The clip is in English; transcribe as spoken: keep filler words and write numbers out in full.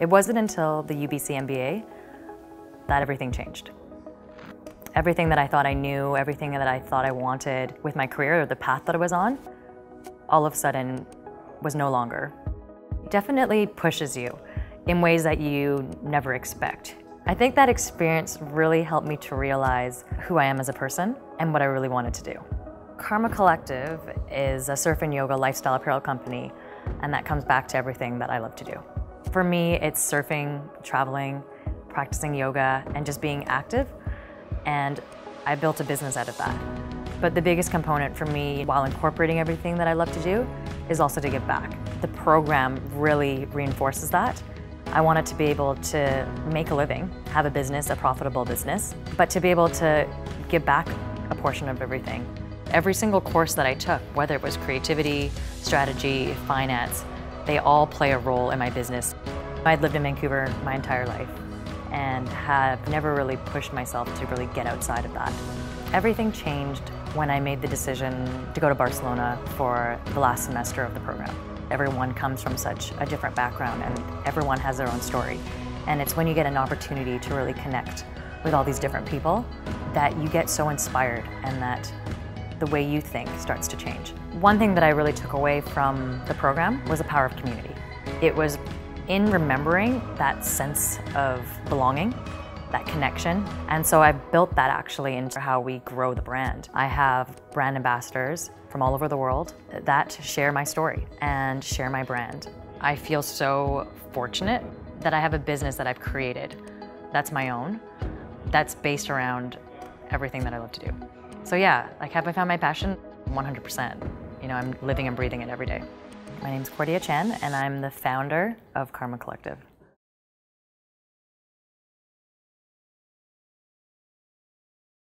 It wasn't until the U B C M B A that everything changed. Everything that I thought I knew, everything that I thought I wanted with my career or the path that I was on, all of a sudden was no longer. It definitely pushes you in ways that you never expect. I think that experience really helped me to realize who I am as a person and what I really wanted to do. Karma Collective is a surf and yoga lifestyle apparel company, and that comes back to everything that I love to do. For me, it's surfing, traveling, practicing yoga, and just being active, and I built a business out of that. But the biggest component for me, while incorporating everything that I love to do, is also to give back. The program really reinforces that. I wanted to be able to make a living, have a business, a profitable business, but to be able to give back a portion of everything. Every single course that I took, whether it was creativity, strategy, finance, they all play a role in my business. I'd lived in Vancouver my entire life and have never really pushed myself to really get outside of that. Everything changed when I made the decision to go to Barcelona for the last semester of the program. Everyone comes from such a different background and everyone has their own story. And it's when you get an opportunity to really connect with all these different people that you get so inspired and that the way you think starts to change. One thing that I really took away from the program was the power of community. It was in remembering that sense of belonging, that connection, and so I built that actually into how we grow the brand. I have brand ambassadors from all over the world that share my story and share my brand. I feel so fortunate that I have a business that I've created that's my own, that's based around everything that I love to do. So yeah, like, have I found my passion? one hundred percent. You know, I'm living and breathing it every day. My name's Cordia Chan, and I'm the founder of Karma Collective.